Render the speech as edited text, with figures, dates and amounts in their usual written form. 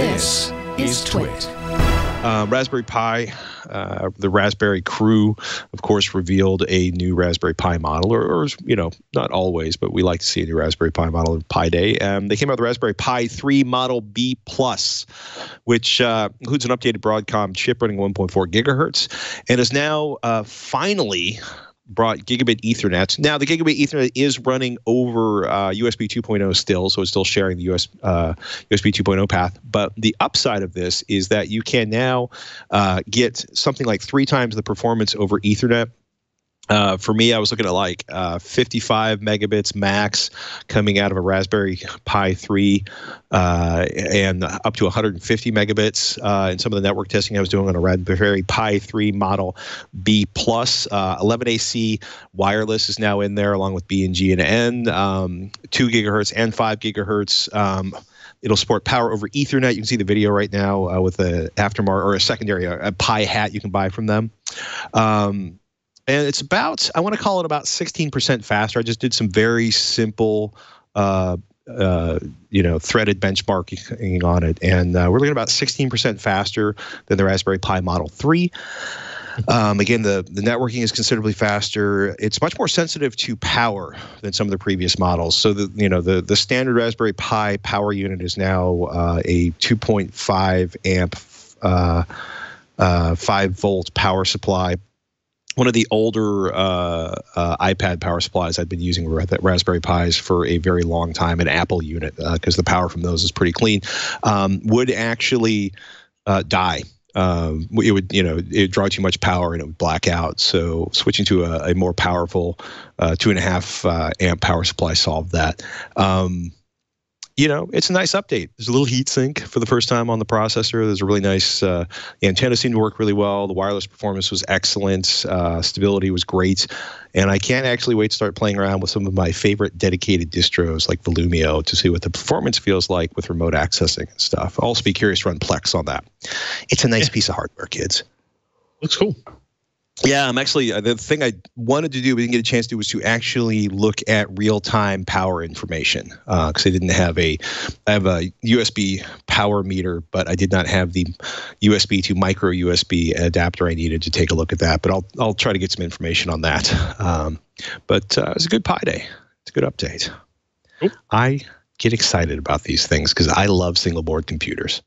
This is Twit. Raspberry Pi, the Raspberry crew, of course, revealed a new Raspberry Pi model, or you know, not always, but we like to see a new Raspberry Pi model on Pi Day. They came out with the Raspberry Pi 3 Model B+, which includes an updated Broadcom chip running 1.4 gigahertz, and is now finally brought Gigabit Ethernet. Now, the Gigabit Ethernet is running over USB 2.0 still, so it's still sharing the USB 2.0 path. But the upside of this is that you can now get something like 3 times the performance over Ethernet. For me, I was looking at like 55 megabits max coming out of a Raspberry Pi 3 and up to 150 megabits in some of the network testing I was doing on a Raspberry Pi 3 Model B+. 11ac wireless is now in there along with B and G and N, 2 gigahertz and 5 gigahertz. It'll support power over Ethernet. You can see the video right now with a aftermarket or a secondary a Pi hat you can buy from them. And it's about, I want to call it about 16% faster. I just did some very simple, you know, threaded benchmarking on it. And we're looking about 16% faster than the Raspberry Pi Model 3. Again, the networking is considerably faster. It's much more sensitive to power than some of the previous models. So, you know, the standard Raspberry Pi power unit is now a 2.5 amp, 5 volt power supply. One of the older iPad power supplies I've been using Raspberry Pis for a very long time, an Apple unit, because the power from those is pretty clean, would actually die. It would, you know, it would draw too much power and it would black out. So switching to a more powerful 2.5 amp power supply solved that. You know, it's a nice update. There's a little heat sink for the first time on the processor. There's a really nice the antenna seemed to work really well. The wireless performance was excellent. Stability was great. And I can't actually wait to start playing around with some of my favorite dedicated distros like Volumio to see what the performance feels like with remote accessing and stuff. I'll also be curious to run Plex on that. It's a nice piece of hardware, kids. Looks cool. Yeah, I'm actually, the thing I wanted to do but didn't get a chance to do was to actually look at real-time power information, because I didn't have I have a USB power meter, but I did not have the USB to micro USB adapter I needed to take a look at that, but I'll try to get some information on that. It was a good Pi Day. It's a good update. Ooh. I get excited about these things because I love single board computers.